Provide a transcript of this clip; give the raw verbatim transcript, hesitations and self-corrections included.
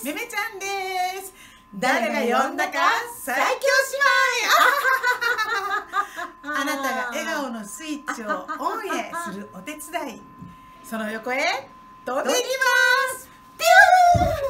です。めめちゃんです。誰が呼んだか最強姉妹。あなたが笑顔のスイッチをオンへするお手伝い。その横へ飛んでいきます。ピュー。